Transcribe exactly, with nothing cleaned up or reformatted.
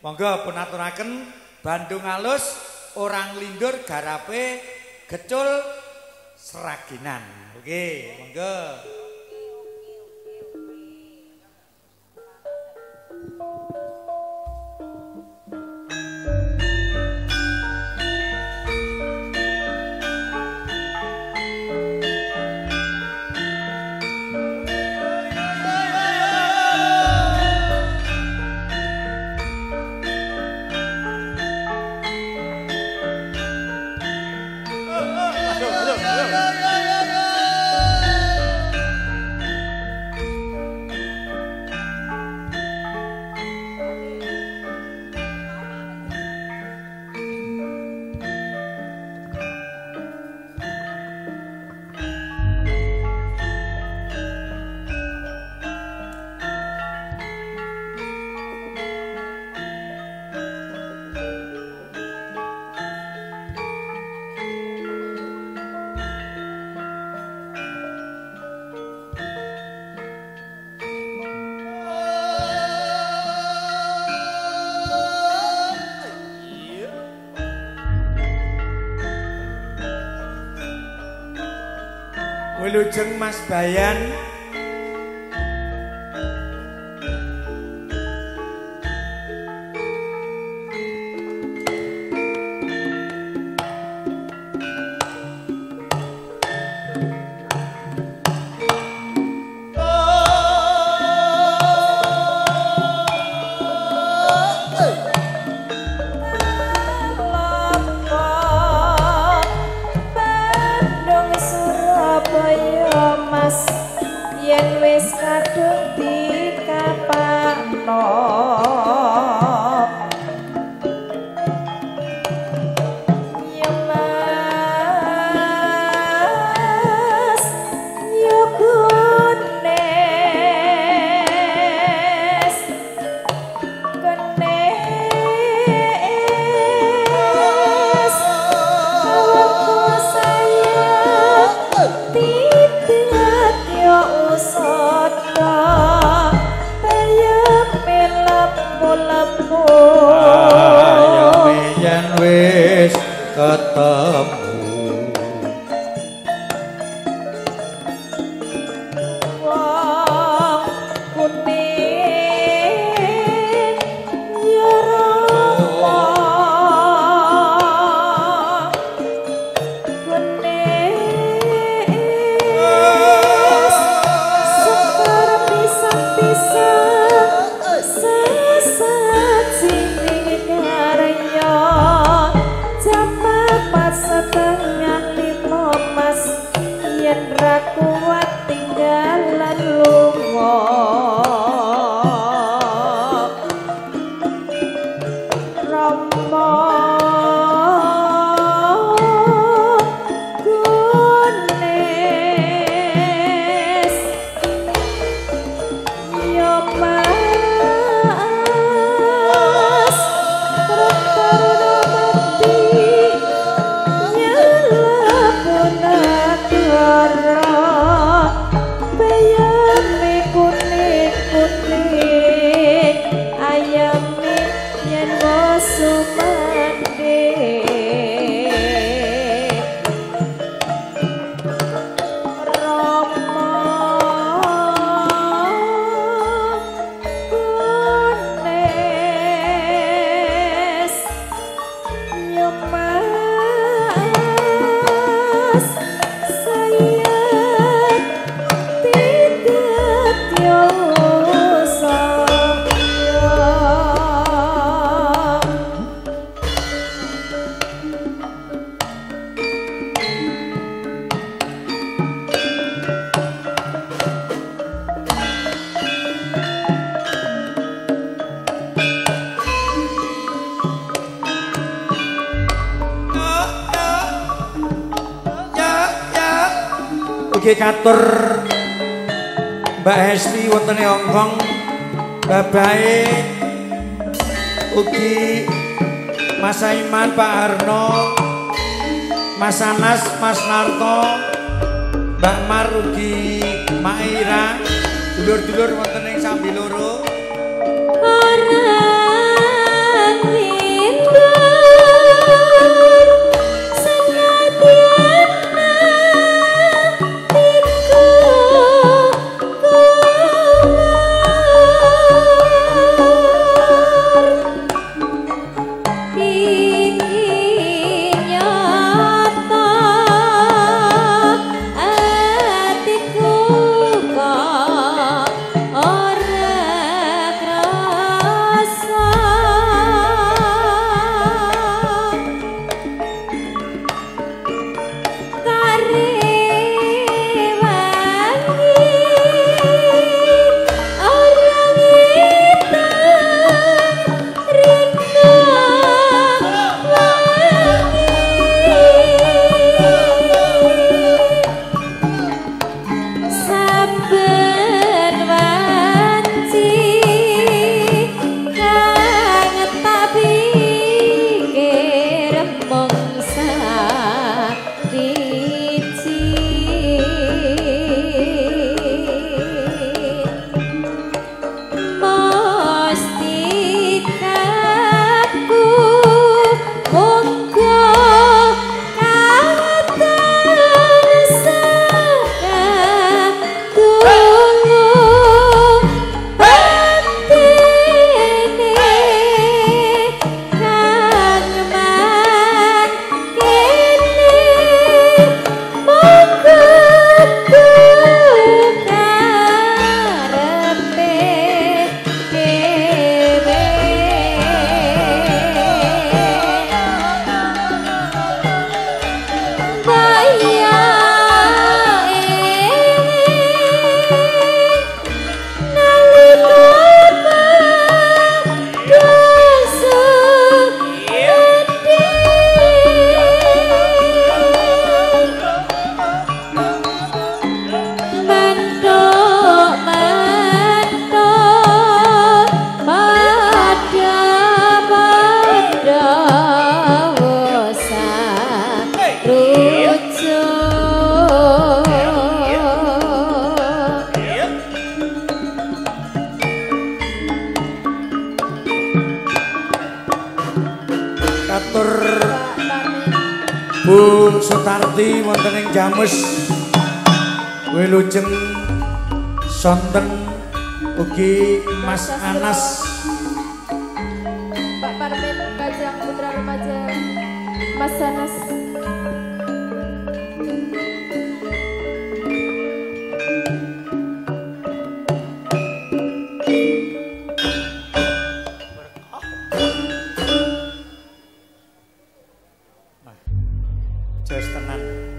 Monggo punaturaken Bandung Alus, Orang Lindur, Garape, Gecul, Seraginan. Oke, monggo. Wilujeng Mas Bayan, katur Mbak Hesti wonten Hongkong, babae ugi Mas Aiman, Pak Harno, Mas Anas, Mas Narto, Mbak Mar ugi Maira, dulur-dulur wonten ing Sambiloro. Ora matur Bung Sutarti wonten ing Jamus wilujeng sonten ugi Mas Anas Pak Parmin Bajang Putra Remaja Mas Anas Terus tenan.